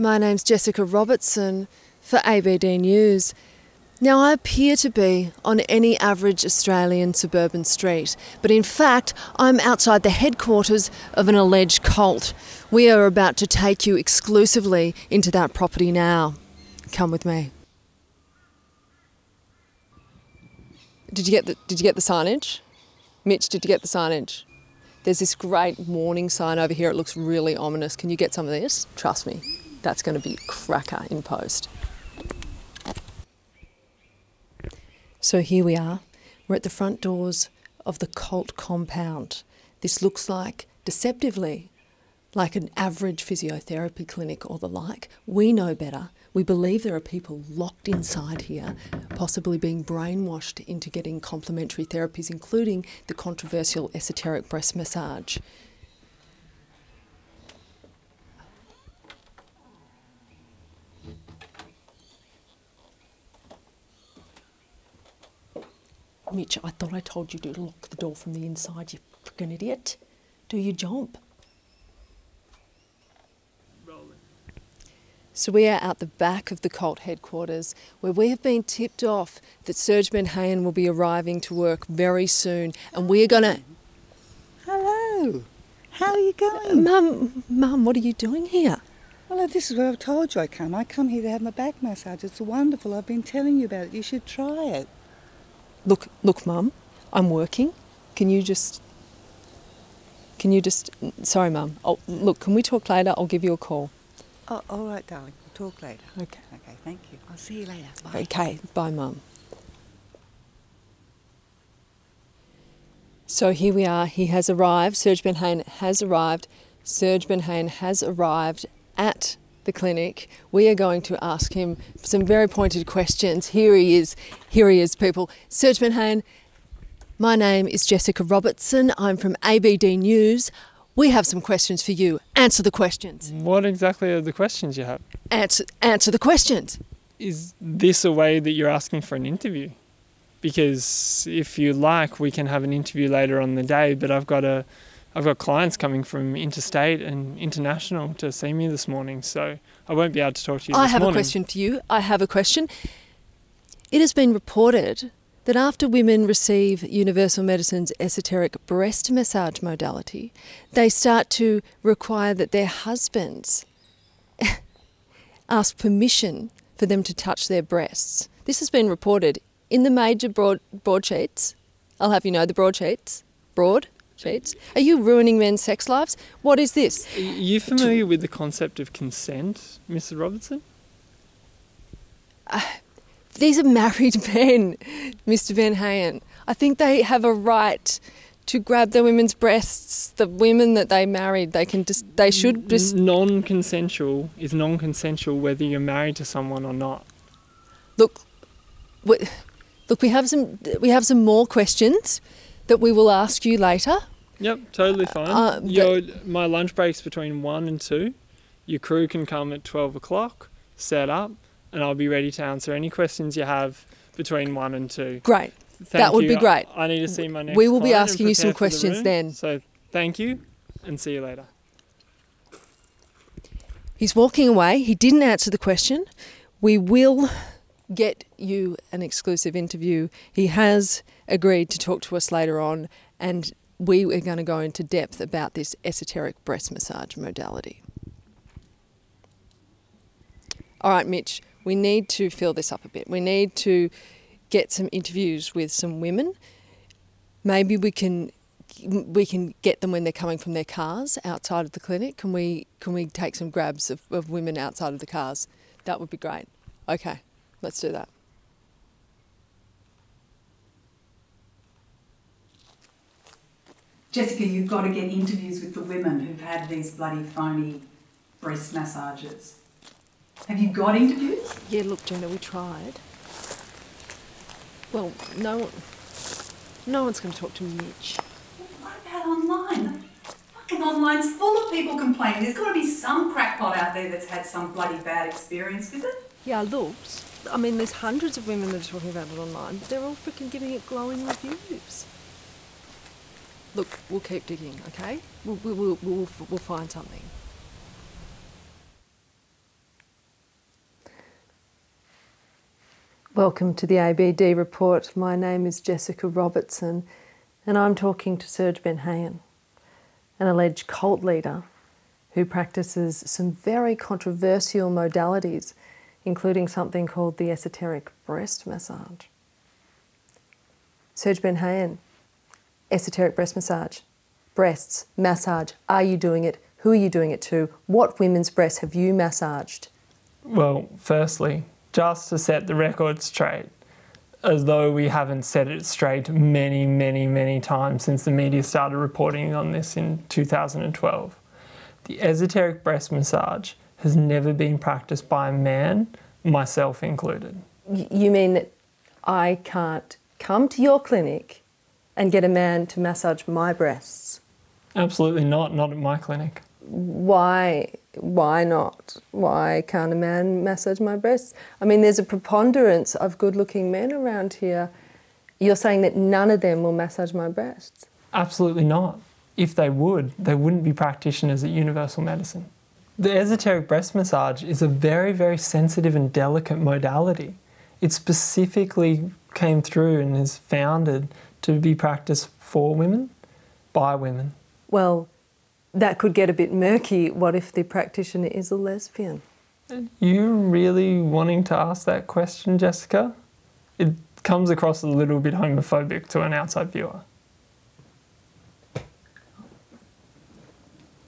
My name's Jessica Robertson for ABD News. Now, I appear to be on any average Australian suburban street, but in fact, I'm outside the headquarters of an alleged cult. We are about to take you exclusively into that property now. Come with me. Did you get the signage? Mitch, did you get the signage? There's this great warning sign over here. It looks really ominous. Can you get some of this? Trust me, that's going to be cracker in post. So here we are. We're at the front doors of the cult compound. This looks like, deceptively, like an average physiotherapy clinic or the like. We know better. We believe there are people locked inside here, possibly being brainwashed into getting complementary therapies, including the controversial esoteric breast massage. Mitch, I thought I told you to lock the door from the inside, you frickin' idiot. Do your job. Rolling. So we are out the back of the cult headquarters, where we have been tipped off that Serge Benhayon will be arriving to work very soon, and we are gonna... Hello. How are you going? Mum, what are you doing here? Well, this is where I've told you I come. I come here to have my back massage. It's wonderful. I've been telling you about it. You should try it. Look, Mum, I'm working. Can you just, sorry, Mum. Look, can we talk later? I'll give you a call. Oh, all right, darling, we'll talk later. Okay. Okay, thank you. I'll see you later. Bye. Okay, bye, Mum. So here we are, he has arrived. Serge Benhayon has arrived. Serge Benhayon has arrived at the clinic. We are going to ask him some very pointed questions. Here he is, people. Serge Benhayon, my name is Jessica Robertson. I'm from ABD News. We have some questions for you. Answer the questions. What exactly are the questions you have? Answer the questions. Is this a way that you're asking for an interview? Because if you like, we can have an interview later on the day, but I've got clients coming from interstate and international to see me this morning, so I won't be able to talk to you this morning. I have a question for you. I have a question. It has been reported that after women receive Universal Medicine's esoteric breast massage modality, they start to require that their husbands ask permission for them to touch their breasts. This has been reported in the major broadsheets. I'll have you know the broadsheets. Are you ruining men's sex lives? What is this? Are you familiar with the concept of consent, Mrs. Robertson? These are married men, Mr. Benhayon. I think they have a right to grab the women's breasts, the women that they married. They should just... Non-consensual is non-consensual whether you're married to someone or not. Look, we have some more questions that we will ask you later. Yep, totally fine. My lunch break's between 1 and 2. Your crew can come at 12 o'clock, set up, and I'll be ready to answer any questions you have between 1 and 2. Great. That would be great. I need to see my next client. We will be asking you some questions then. So thank you and see you later. He's walking away. He didn't answer the question. We will get you an exclusive interview. He has agreed to talk to us later on, and we are going to go into depth about this esoteric breast massage modality. All right, Mitch, we need to fill this up a bit. We need to get some interviews with some women. Maybe we can get them when they're coming from their cars outside of the clinic. Can we take some grabs of women outside of the cars? That would be great. Okay, let's do that. Jessica, you've got to get interviews with the women who've had these bloody phony breast massages. Have you got interviews? Yeah, look, Jenna, we tried. Well, no one's going to talk to Mitch. What about online? Fucking online's full of people complaining. There's got to be some crackpot out there that's had some bloody bad experience with it. Yeah, looked. I mean, there's hundreds of women that are talking about it online, but they're all freaking giving it glowing reviews. Look, we'll keep digging, okay? We'll find something. Welcome to the ABD Report. My name is Jessica Robertson and I'm talking to Serge Benhayon, an alleged cult leader who practices some very controversial modalities, including something called the esoteric breast massage. Serge Benhayon, esoteric breast massage, breasts, massage, are you doing it? Who are you doing it to? What women's breasts have you massaged? Well, firstly, just to set the record straight, as though we haven't set it straight many, many, many times since the media started reporting on this in 2012. The esoteric breast massage has never been practiced by a man, myself included. You mean that I can't come to your clinic and get a man to massage my breasts? Absolutely not, not at my clinic. Why not? Why can't a man massage my breasts? I mean, there's a preponderance of good-looking men around here. You're saying that none of them will massage my breasts? Absolutely not. If they would, they wouldn't be practitioners at Universal Medicine. The esoteric breast massage is a very, very sensitive and delicate modality. It specifically came through and is founded to be practiced for women, by women. Well, that could get a bit murky. What if the practitioner is a lesbian? Are you really wanting to ask that question, Jessica? It comes across a little bit homophobic to an outside viewer.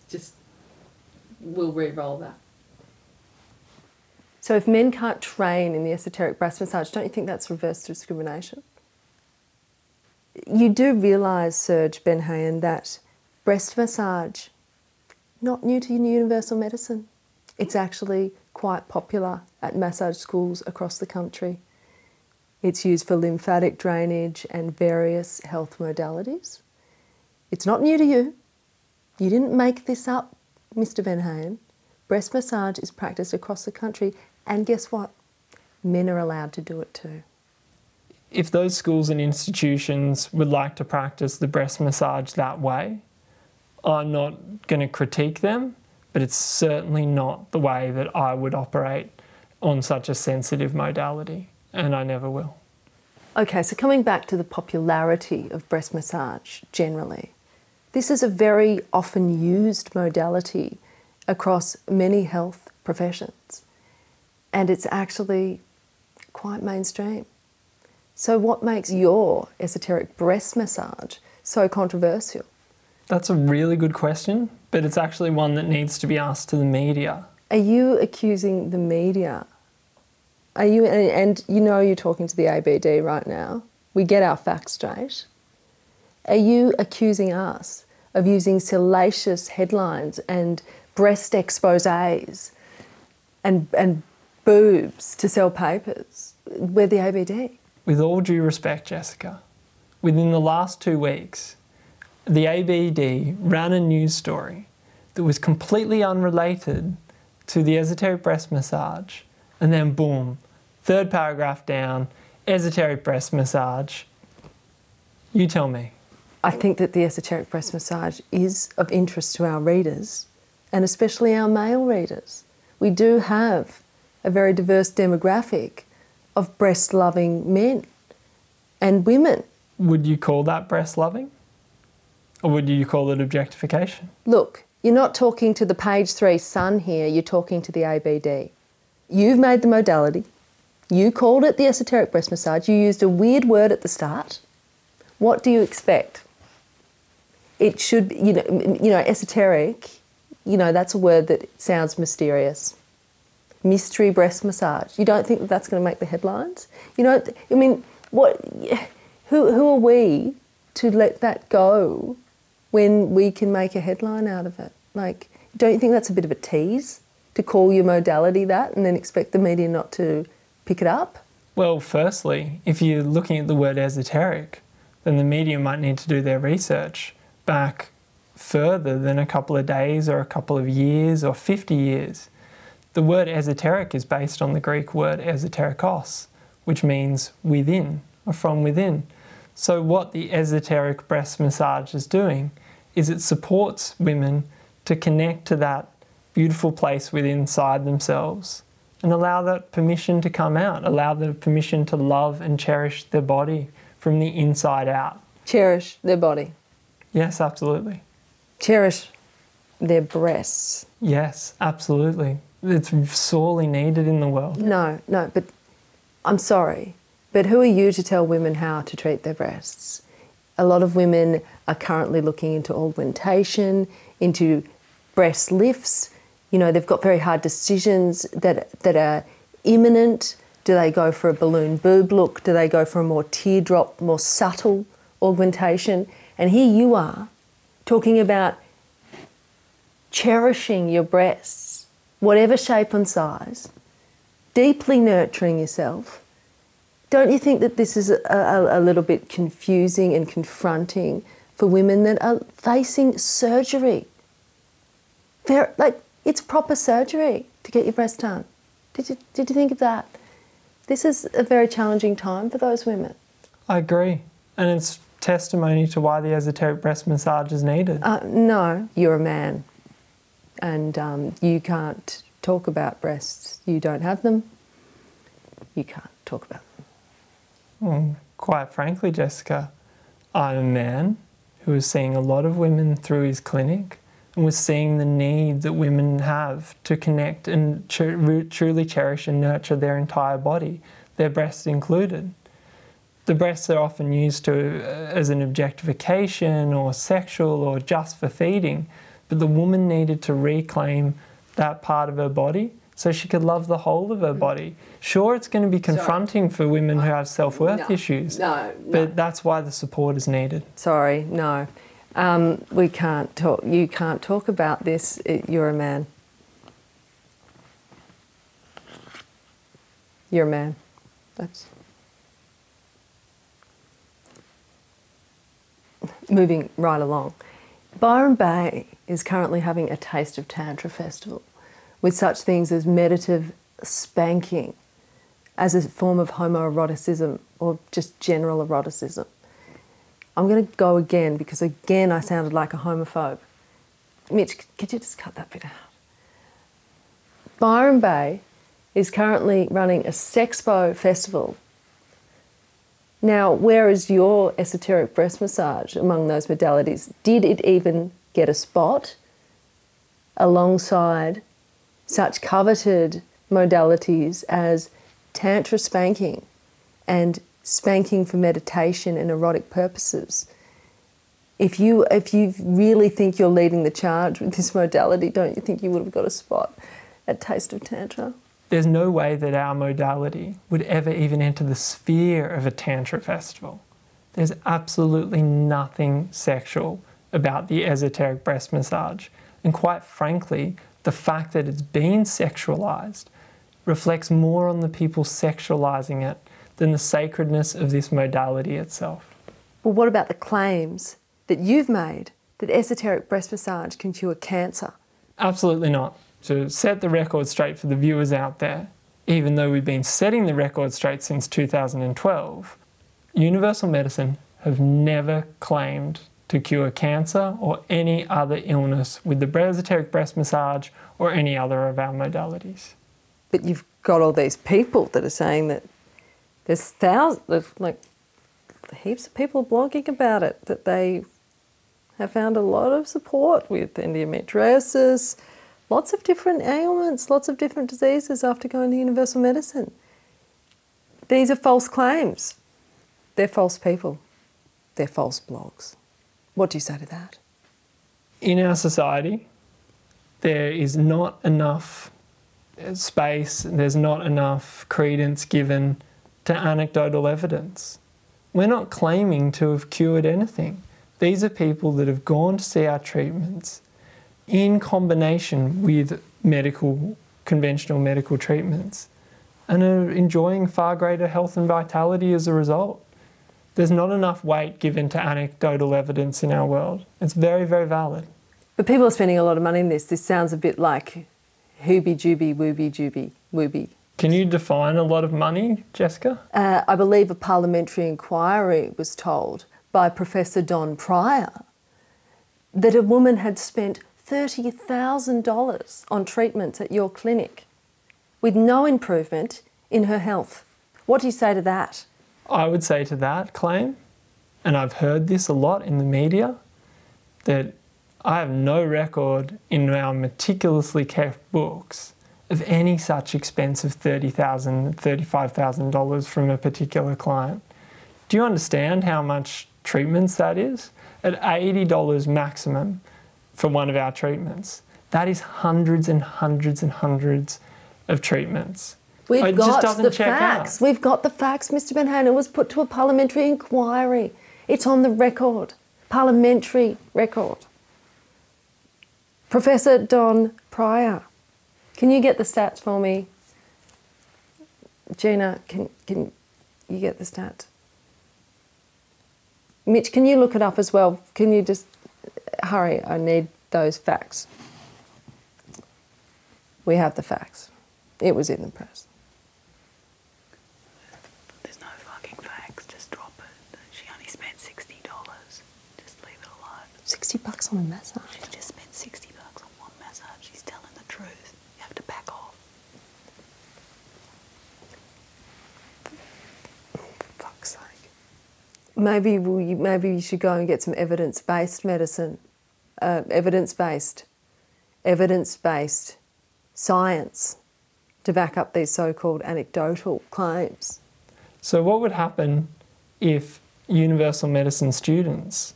Just, we'll re-roll that. So if men can't train in the esoteric breast massage, don't you think that's reverse discrimination? You do realise, Serge Benhayon, that breast massage, not new to Universal Medicine. It's actually quite popular at massage schools across the country. It's used for lymphatic drainage and various health modalities. It's not new to you. You didn't make this up, Mr. Benhayon. Breast massage is practiced across the country, and guess what? Men are allowed to do it too. If those schools and institutions would like to practice the breast massage that way, I'm not going to critique them, but it's certainly not the way that I would operate on such a sensitive modality, and I never will. Okay, so coming back to the popularity of breast massage generally, this is a very often used modality across many health professions, and it's actually quite mainstream. So what makes your esoteric breast massage so controversial? That's a really good question, but it's actually one that needs to be asked to the media. Are you accusing the media? Are you, and you know you're talking to the ABD right now. We get our facts straight. Are you accusing us of using salacious headlines and breast exposés and boobs to sell papers? We're the ABD. With all due respect, Jessica, within the last 2 weeks, the ABD ran a news story that was completely unrelated to the esoteric breast massage, and then boom, third paragraph down, esoteric breast massage. You tell me. I think that the esoteric breast massage is of interest to our readers, and especially our male readers. We do have a very diverse demographic of breast-loving men and women. Would you call that breast-loving? Or would you call it objectification? Look, you're not talking to the page 3 son here, you're talking to the ABD. You've made the modality, you called it the esoteric breast massage, you used a weird word at the start. What do you expect? It should be, you know, esoteric, you know, that's a word that sounds mysterious. Mystery breast massage. You don't think that that's going to make the headlines? You know, I mean, what, who are we to let that go when we can make a headline out of it? Like, don't you think that's a bit of a tease to call your modality that and then expect the media not to pick it up? Well, firstly, if you're looking at the word esoteric, then the media might need to do their research back further than a couple of days or a couple of years or 50 years. The word esoteric is based on the Greek word esoterikos, which means within or from within. So what the esoteric breast massage is doing is it supports women to connect to that beautiful place within inside themselves and allow that permission to come out. Allow the permission to love and cherish their body from the inside out. Cherish their body. Yes, absolutely. Cherish their breasts. Yes, absolutely. It's sorely needed in the world. No, no, but I'm sorry, but who are you to tell women how to treat their breasts? A lot of women are currently looking into augmentation, into breast lifts. You know, they've got very hard decisions that are imminent. Do they go for a balloon boob look? Do they go for a more teardrop, more subtle augmentation? And here you are talking about cherishing your breasts, whatever shape and size, deeply nurturing yourself. Don't you think that this is a little bit confusing and confronting for women that are facing surgery? They're, like, it's proper surgery to get your breast done. Did you think of that? This is a very challenging time for those women. I agree. And it's testimony to why the esoteric breast massage is needed. No, you're a man. And you can't talk about breasts. You don't have them. You can't talk about them. Well, quite frankly, Jessica, I'm a man who was seeing a lot of women through his clinic and was seeing the need that women have to connect and truly cherish and nurture their entire body, their breasts included. The breasts are often used as an objectification or sexual or just for feeding, but the woman needed to reclaim that part of her body so she could love the whole of her body. Sure, it's going to be confronting for women who have self-worth issues, but that's why the support is needed. Sorry, no. We can't talk. You can't talk about this. You're a man. You're a man. That's... Moving right along. Byron Bay is currently having a Taste of Tantra festival, with such things as meditative spanking as a form of homoeroticism or just general eroticism. I'm going to go again because, again, I sounded like a homophobe. Mitch, could you just cut that bit out? Byron Bay is currently running a Sexpo festival. Now, where is your esoteric breast massage among those modalities? Did it even get a spot alongside such coveted modalities as tantra spanking and spanking for meditation and erotic purposes? If you really think you're leading the charge with this modality, don't you think you would have got a spot at Taste of Tantra? There's no way that our modality would ever even enter the sphere of a tantra festival. There's absolutely nothing sexual about the esoteric breast massage. And quite frankly, the fact that it's been sexualized reflects more on the people sexualizing it than the sacredness of this modality itself. Well, what about the claims that you've made that esoteric breast massage can cure cancer? Absolutely not. To set the record straight for the viewers out there, even though we've been setting the record straight since 2012, Universal Medicine have never claimed to cure cancer or any other illness with the esoteric breast massage or any other of our modalities. But you've got all these people that are saying that there's thousands, like heaps of people blogging about it, that they have found a lot of support with endometriosis, lots of different ailments, lots of different diseases after going to Universal Medicine. These are false claims. They're false people. They're false blogs. What do you say to that? In our society, there is not enough space, there's not enough credence given to anecdotal evidence. We're not claiming to have cured anything. These are people that have gone to see our treatments in combination with conventional medical treatments and are enjoying far greater health and vitality as a result. There's not enough weight given to anecdotal evidence in our world. It's very, very valid. But people are spending a lot of money on this. This sounds a bit like hooby-jooby, wooby-jooby, wooby. Can you define a lot of money, Jessica? I believe a parliamentary inquiry was told by Professor Don Pryor that a woman had spent $30,000 on treatments at your clinic with no improvement in her health. What do you say to that? I would say to that claim, and I've heard this a lot in the media, that I have no record in our meticulously kept books of any such expense of $30,000, $35,000 from a particular client. Do you understand how much treatments that is? At $80 maximum for one of our treatments. That is hundreds and hundreds and hundreds of treatments. We've got the facts. We've got the facts, Mr. Benhayon. It was put to a parliamentary inquiry. It's on the record, parliamentary record. Professor Don Pryor, can you get the stats for me? Gina, can you get the stats? Mitch, can you look it up as well? Can you just hurry? I need those facts. We have the facts. It was in the press. There's no fucking facts. Just drop it. She only spent $60. Just leave it alone. $60 on a massage. She just spent $60 on one massage. She's telling the truth. You have to back off. For fuck's sake. Maybe you should go and get some evidence-based medicine, evidence-based science to back up these so-called anecdotal claims. So what would happen if Universal Medicine students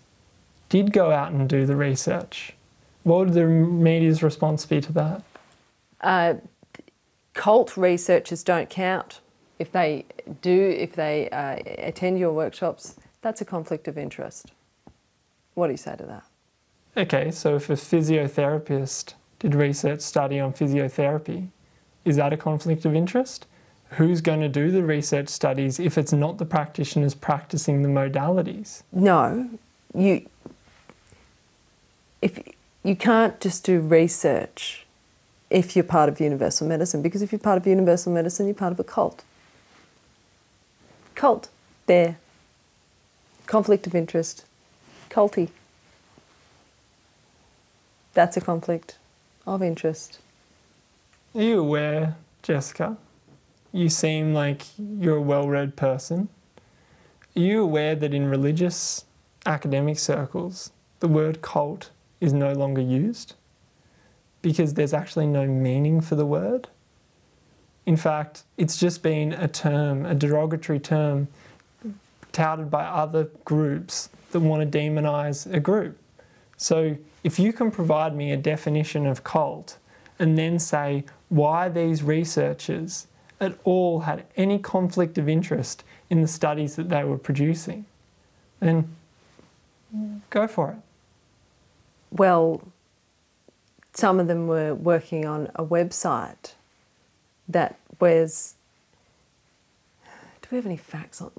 did go out and do the research? What would the media's response be to that? Cult researchers don't count. If they do, if they attend your workshops, that's a conflict of interest. What do you say to that? Okay, so if a physiotherapist did a research study on physiotherapy, is that a conflict of interest? Who's going to do the research studies if it's not the practitioners practicing the modalities? No, you can't just do research if you're part of Universal Medicine, because if you're part of Universal Medicine, you're part of a cult. Cult, there. Conflict of interest, culty. That's a conflict of interest. Are you aware, Jessica? You seem like you're a well-read person. Are you aware that in religious academic circles, the word cult is no longer used? Because there's actually no meaning for the word. In fact, it's just been a term, a derogatory term, touted by other groups that want to demonize a group. So if you can provide me a definition of cult and then say why these researchers at all had any conflict of interest in the studies that they were producing, then go for it. Well, some of them were working on a website that was... Do we have any facts on...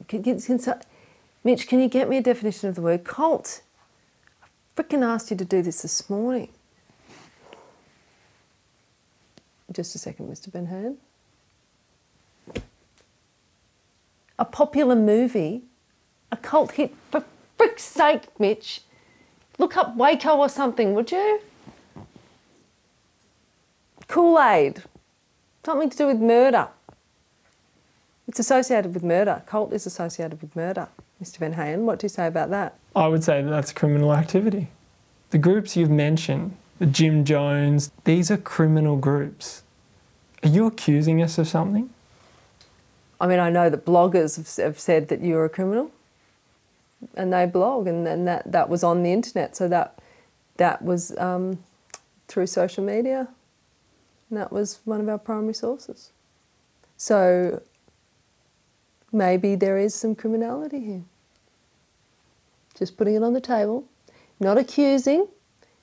Mitch, can you get me a definition of the word cult? I frickin' asked you to do this morning. Just a second, Mr. Benhayon. A popular movie, a cult hit, for frick's sake, Mitch. Look up Waco or something, would you? Kool-Aid. Something to do with murder. It's associated with murder. Cult is associated with murder. Mr. Benhayon, what do you say about that? I would say that that's criminal activity. The groups you've mentioned, the Jim Jones, these are criminal groups. Are you accusing us of something? I mean, I know that bloggers have said that you're a criminal and they blog, and then that was on the internet. So that was through social media. And that was one of our primary sources. So maybe there is some criminality here. Just putting it on the table. Not accusing,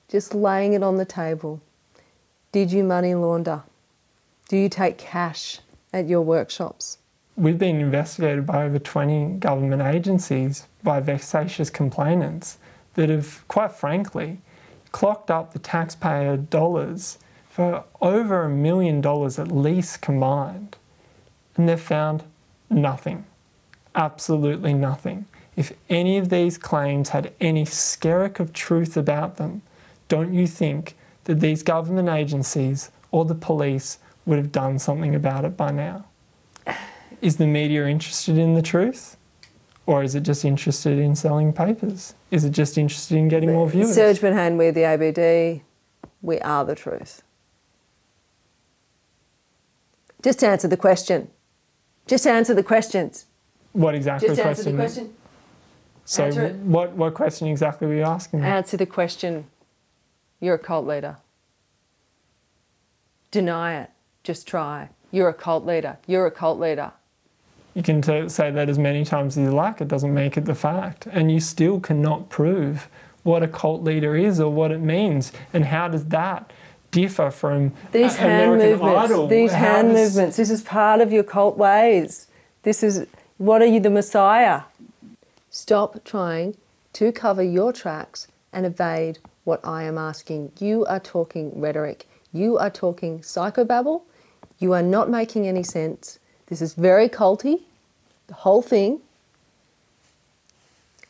just laying it on the table. Did you money launder? Do you take cash at your workshops? We've been investigated by over 20 government agencies by vexatious complainants that have, quite frankly, clocked up the taxpayer dollars for over $1 million at least combined, and they've found nothing, absolutely nothing. If any of these claims had any skerrick of truth about them, don't you think that these government agencies or the police would have done something about it by now. Is the media interested in the truth? Or is it just interested in selling papers? Is it just interested in getting more viewers? Serge Benhayon, we're the ABD. We are the truth. Just answer the question. Just answer the questions. What exactly question? Just answer the question. So what question exactly were you asking? Answer the question. You're a cult leader. Deny it. Just try. You're a cult leader. You're a cult leader. You can say that as many times as you like. It doesn't make it the fact. And you still cannot prove what a cult leader is or what it means. And how does that differ from these hand movements? These hand movements. This is part of your cult ways. This is, what are you, the Messiah? Stop trying to cover your tracks and evade what I am asking. You are talking rhetoric. You are talking psychobabble. You are not making any sense. This is very culty, the whole thing.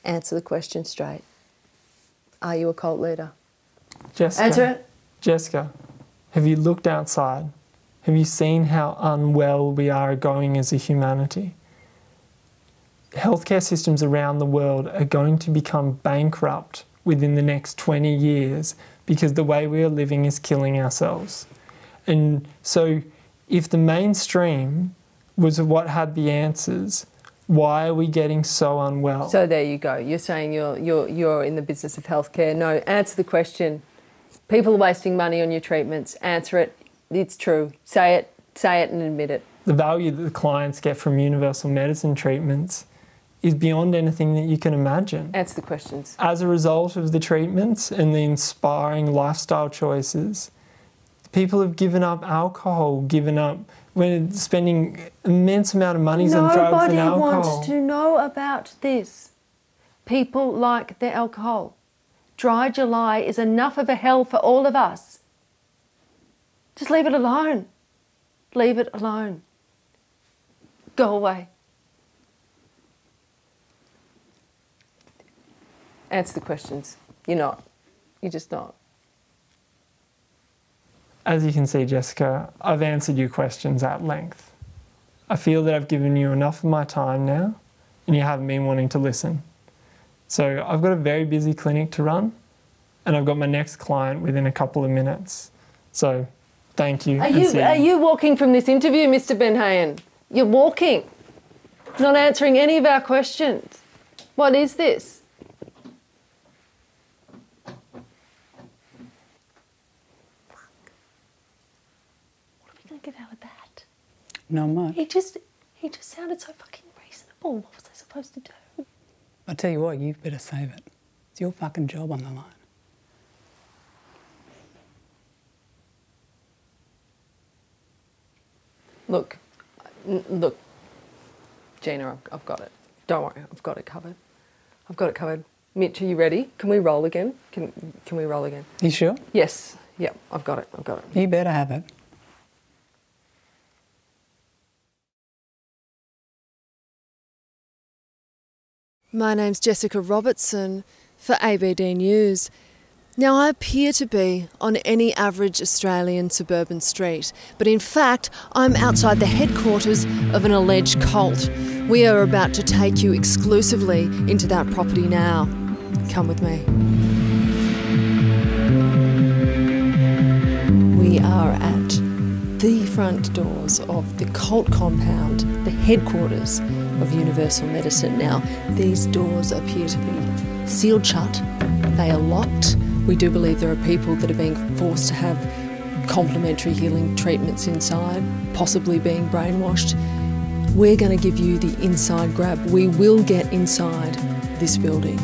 Answer the question straight. Are you a cult leader? Jessica, answer it. Jessica, have you looked outside? Have you seen how unwell we are going as a humanity? Healthcare systems around the world are going to become bankrupt within the next 20 years because the way we are living is killing ourselves. And so if the mainstream was what had the answers, why are we getting so unwell? So there you go. You're saying you're in the business of healthcare. No, answer the question. People are wasting money on your treatments. Answer it. It's true. Say it and admit it. The value that the clients get from universal medicine treatments is beyond anything that you can imagine. Answer the questions. As a result of the treatments and the inspiring lifestyle choices, people have given up alcohol, given up when spending immense amount of monies on drugs and alcohol. Nobody wants to know about this. People like their alcohol. Dry July is enough of a hell for all of us. Just leave it alone. Leave it alone. Go away. Answer the questions. You're not. You're just not. As you can see, Jessica, I've answered your questions at length. I feel that I've given you enough of my time now, and you haven't been wanting to listen. So I've got a very busy clinic to run, and I've got my next client within a couple of minutes. So thank you. Are you walking from this interview, Mr. Benhayon? You're walking, not answering any of our questions. What is this? Not much. He just sounded so fucking reasonable. What was I supposed to do? I tell you what, you better save it. It's your fucking job on the line. Look, look, Gina, I've got it. Don't worry, I've got it covered. I've got it covered. Mitch, are you ready? Can we roll again? Can we roll again? You sure? Yes. Yeah, I've got it. I've got it. You better have it. My name's Jessica Robertson for ABD News. Now, I appear to be on any average Australian suburban street, but in fact, I'm outside the headquarters of an alleged cult. We are about to take you exclusively into that property now. Come with me. We are at the front doors of the cult compound, the headquarters of Universal Medicine. Now, these doors appear to be sealed shut. They are locked. We do believe there are people that are being forced to have complementary healing treatments inside, possibly being brainwashed. We're going to give you the inside grab. We will get inside this building.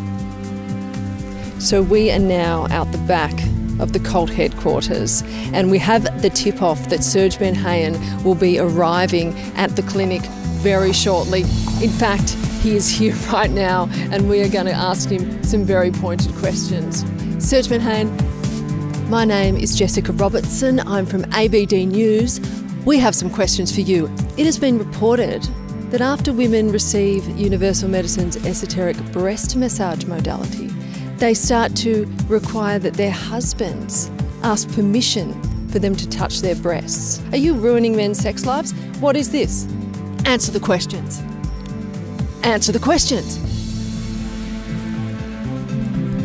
So we are now out the back of the cult headquarters, and we have the tip-off that Serge Benhayon will be arriving at the clinic very shortly. In fact, he is here right now, and we are going to ask him some very pointed questions. Serge Benhayon, my name is Jessica Robertson. I'm from ABD News. We have some questions for you. It has been reported that after women receive Universal Medicine's esoteric breast massage modality, they start to require that their husbands ask permission for them to touch their breasts. Are you ruining men's sex lives? What is this? Answer the questions. Answer the questions.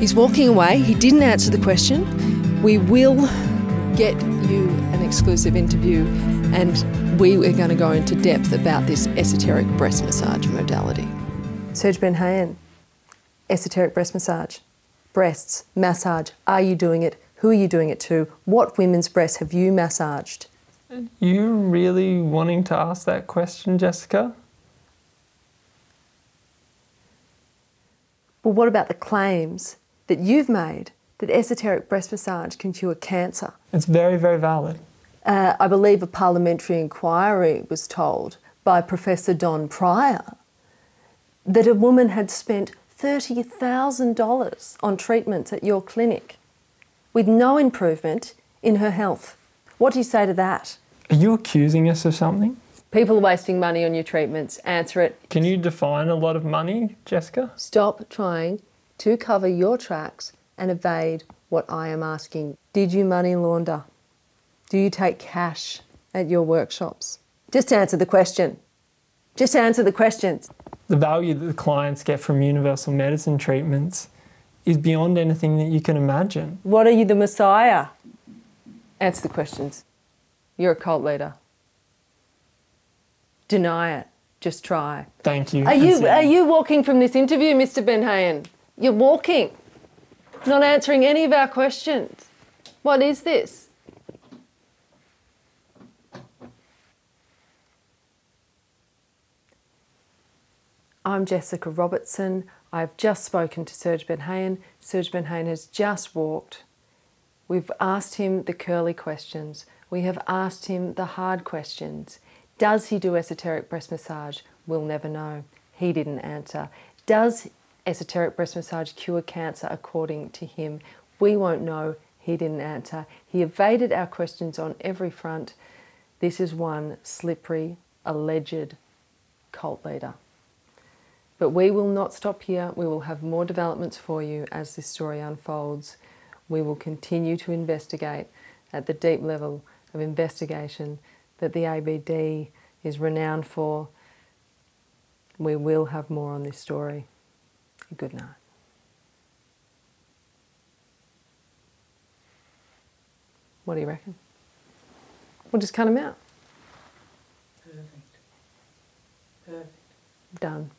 He's walking away. He didn't answer the question. We will get you an exclusive interview, and we are going to go into depth about this esoteric breast massage modality. Serge Benhayon, esoteric breast massage, breasts, massage. Are you doing it? Who are you doing it to? What women's breasts have you massaged? Are you really wanting to ask that question, Jessica? Well, what about the claims that you've made that esoteric breast massage can cure cancer? It's very, very valid. I believe a parliamentary inquiry was told by Professor Don Pryor that a woman had spent $30,000 on treatments at your clinic with no improvement in her health. What do you say to that? Are you accusing us of something? People are wasting money on your treatments. Answer it. Can you define a lot of money, Jessica? Stop trying to cover your tracks and evade what I am asking. Did you money launder? Do you take cash at your workshops? Just answer the question. Just answer the questions. The value that the clients get from universal medicine treatments is beyond anything that you can imagine. What are you, the Messiah? Answer the questions. You're a cult leader. Deny it. Just try. Thank you. Are you walking from this interview, Mr. Benhayon? You're walking. Not answering any of our questions. What is this? I'm Jessica Robertson. I've just spoken to Serge Benhayon. Serge Benhayon has just walked. We've asked him the curly questions. We have asked him the hard questions. Does he do esoteric breast massage? We'll never know. He didn't answer. Does esoteric breast massage cure cancer according to him? We won't know. He didn't answer. He evaded our questions on every front. This is one slippery, alleged cult leader. But we will not stop here. We will have more developments for you as this story unfolds. We will continue to investigate at the deep level of investigation that the ABD is renowned for. We will have more on this story. Good night. What do you reckon? We'll just cut him out. Perfect. Perfect. Done.